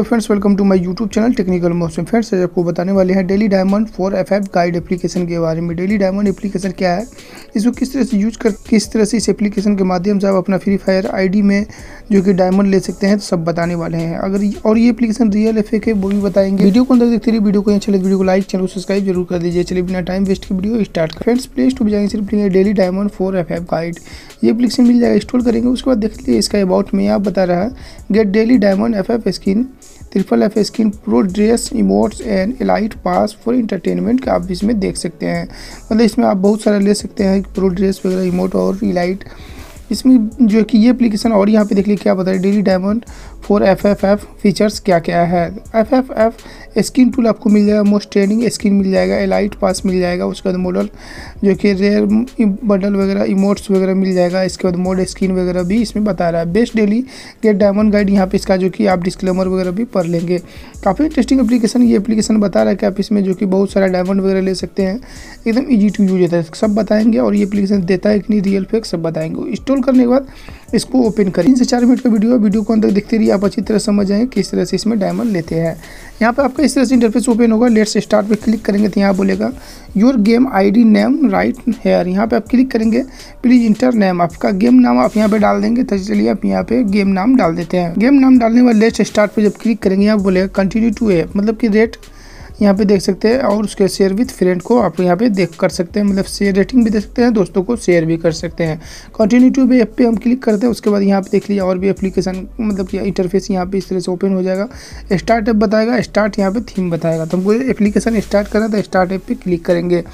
तो friends welcome to my YouTube channel technical Mausam. Friends आज आपको बताने वाले हैं daily diamond 4FF guide application के बारे में। डेली डायमंड एप्लीकेशन क्या है, इसको किस तरह से यूज कर किस तरह से इस एप्लीकेशन के माध्यम से आप अपना फ्री फायर आईडी में जो कि डायमंड ले सकते हैं, तो सब बताने वाले हैं। अगर और ये एप्लीकेशन रियल है फेक है वो भी बताएंगे। वीडियो को अंदर देखते रहिए, वीडियो को अच्छी लगे वीडियो को लाइक चैनल को सब्सक्राइब जरूर कर दीजिए। चलिए बिना टाइम वेस्ट की video start. Friends play store पर जाएंगे, सिर्फ लेंगे डेली डायमंड 4FF गाइड, ये एप्लीकेशन मिल जाएगा। इंस्टॉल करेंगे, उसके बाद देख लीजिए इसका अबाउट में आप बता रहा है get daily diamond FF skin triple FF skin pro dress emotes and elite pass for entertainment का आप इसमें देख सकते हैं। मतलब इसमें आप बहुत सारा ले सकते हैं, प्रो ड्रेस वगैरह इमोट और इलाइट, इसमें जो कि ये एप्लीकेशन। और यहाँ पे देखिए क्या बता रहे हैं, डेली डायमंड 4FF फीचर्स क्या क्या है। FFF स्किन टूल आपको मिल जाएगा, मोस्ट ट्रेंडिंग स्किन मिल जाएगा, एलाइट पास मिल जाएगा, उसके बाद मॉडल जो कि रेयर बंडल वगैरह इमोट्स वगैरह मिल जाएगा, इसके बाद मोड स्किन वगैरह भी इसमें बता रहा है। Best daily get diamond guide यहाँ पे इसका जो कि आप डिस्क्लेमर वगैरह भी पढ़ लेंगे। काफ़ी इंटरेस्टिंग एप्लीकेशन, ये एप्लीकेशन बता रहा है कि आप इसमें जो कि बहुत सारा डायमंड वगैरह ले सकते हैं, एकदम ईजी टू यूज होता है, सब बताएंगे। और ये एप्लीकेशन देता है इतनी रियल फेक सब बताएंगे। इंस्टॉल करने के बाद इसको ओपन करें, 3 से 4 मिनट का वीडियो है, वीडियो को अंत तक देखते रहिए, आप अच्छी तरह समझ जाएंगे किस तरह से इसमें डायमंड लेते हैं। यहाँ पे आपका इस तरह से इंटरफेस ओपन होगा, लेट्स स्टार्ट पे क्लिक करेंगे तो यहाँ बोलेगा your game ID name right here, यहाँ पे आप क्लिक करेंगे, प्लीज इंटर नेम, आपका गेम नाम आप यहाँ पे डाल देंगे। तो चलिए आप यहाँ पे गेम नाम डाल देते हैं। गेम नाम डालने के बाद लेट्स स्टार्ट पर जब क्लिक करेंगे यहाँ बोलेगा कंटिन्यू टू ऐप, मतलब कि रेट यहाँ पे देख सकते हैं, और उसके शेयर विथ फ्रेंड को आप यहाँ पे देख कर सकते हैं, मतलब शेयर रेटिंग भी देख सकते हैं, दोस्तों को शेयर भी कर सकते हैं। कंटिन्यू टू ऐप पे हम क्लिक करते हैं, उसके बाद यहाँ पे देख लीजिए और भी एप्लीकेशन मतलब कि इंटरफेस यहाँ पे इस तरह से ओपन हो जाएगा। स्टार्ट ऐप बताएगा, स्टार्ट यहाँ पे थीम बताएगा, तो हमको एप्लीकेशन स्टार्ट करना तो स्टार्ट ऐप पर क्लिक करेंगे।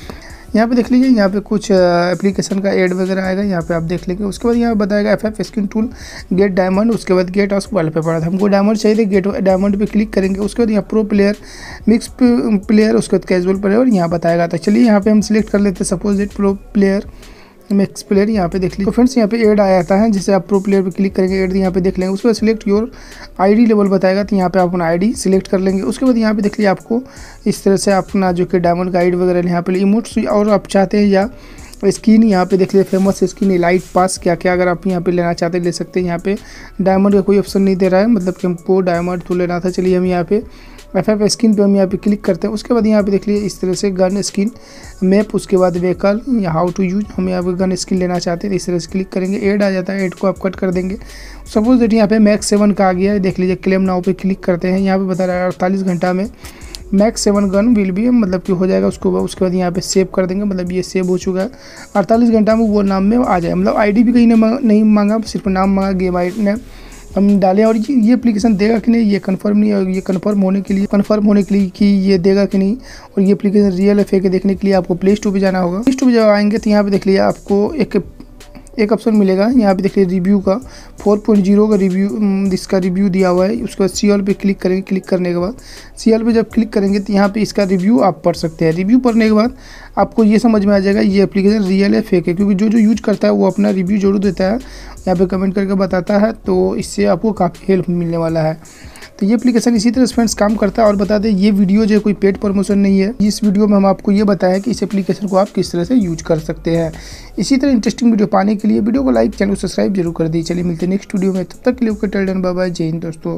यहाँ पे देख लीजिए यहाँ पे कुछ एप्लीकेशन का ऐड वगैरह आएगा, यहाँ पे आप देख लेंगे। उसके बाद यहाँ बताएगा FF skin tool get diamond, उसके बाद गेट और वॉलपेपर, हमको डायमंड चाहिए, गेट डायमंड पे क्लिक करेंगे। उसके बाद यहाँ प्रो प्लेयर मिक्स प्लेयर उसके बाद कैजुअल प्लेयर यहाँ बताएगा। तो चलिए यहाँ पे हम सिलेक्ट कर लेते हैं, suppose it pro player max player, यहाँ पे देख लीजिए। तो फ्रेंड्स यहाँ पे ऐड आता है, जैसे आप प्रो प्लेयर पे क्लिक करेंगे ऐड यहाँ पे देख लेंगे। उसके बाद सिलेक्ट योर आईडी लेवल बताएगा, तो यहाँ पे आप अपना आईडी सिलेक्ट कर लेंगे। उसके बाद यहाँ पे देख लीजिए आपको इस तरह से अपना जो कि डायमंड गाइड वगैरह यहाँ पे इमोट्स और आप चाहते हैं या स्किन यहाँ पे देख लीजिए फेमस स्किन एलाइट पास क्या क्या अगर आप यहाँ पे लेना चाहते हैं ले सकते हैं। यहाँ पे डायमंड का कोई ऑप्शन नहीं दे रहा है, मतलब कि हमको डायमंड तो लेना था। चलिए हम यहाँ पे FF स्किन पे हम यहाँ पे क्लिक करते हैं। उसके बाद यहाँ पे देख लीजिए इस तरह से गन स्किन मैप, उसके बाद व्हीकल या हाउ टू यूज, हम यहाँ पे गन स्किन लेना चाहते हैं, इस तरह से क्लिक करेंगे, ऐड आ जाता है, ऐड को आप कट कर देंगे। सपोज दैट यहाँ पे मैक्स 7 का आ गया है, देख लीजिए क्लेम नाउ पे क्लिक करते हैं, यहाँ पे बता रहा है 48 घंटा में मैक्स 7 गन विल भी मतलब कि हो जाएगा उसको। उसके बाद यहाँ पे सेव कर देंगे, मतलब ये सेव हो चुका है, 48 घंटा में वो नाम में आ जाए, मतलब आईडी भी कहीं नहीं मांगा, सिर्फ नाम मांगा गेम आईडी ने हम डालें। और ये एप्लीकेशन देगा कि नहीं ये कंफर्म नहीं है, और ये कंफर्म होने के लिए कि ये देगा कि नहीं और ये एप्लीकेशन रियल है फेक है देखने के लिए आपको प्ले स्टोर पर जाना होगा। प्ले स्टोर पर जब आएंगे तो यहाँ पे देख लीजिए आपको एक ऑप्शन मिलेगा, यहाँ पे देखिए रिव्यू का 4.0 का रिव्यू, इसका रिव्यू दिया हुआ है। उसके बाद सीएल पे क्लिक करेंगे, क्लिक करने के बाद सीएल पे जब क्लिक करेंगे तो यहाँ पे इसका रिव्यू आप पढ़ सकते हैं। रिव्यू पढ़ने के बाद आपको ये समझ में आ जाएगा ये एप्लीकेशन रियल है फेक है, क्योंकि जो जो यूज करता है वो अपना रिव्यू जरूर देता है, यहाँ पर कमेंट करके बताता है, तो इससे आपको काफ़ी हेल्प मिलने वाला है। तो ये एप्लीकेशन इसी तरह से फ्रेंड्स काम करता है। और बता दें ये वीडियो जो कोई पेड प्रमोशन नहीं है, इस वीडियो में हम आपको ये बताएं कि इस एप्लीकेशन को आप किस तरह से यूज कर सकते हैं। इसी तरह इंटरेस्टिंग वीडियो पाने के लिए वीडियो को लाइक चैनल को सब्सक्राइब जरूर कर दीजिए। चलिए मिलते हैं नेक्स्ट वीडियो में, तब तक के लिए okay, tell done, bye bye, जय हिंद दोस्तों।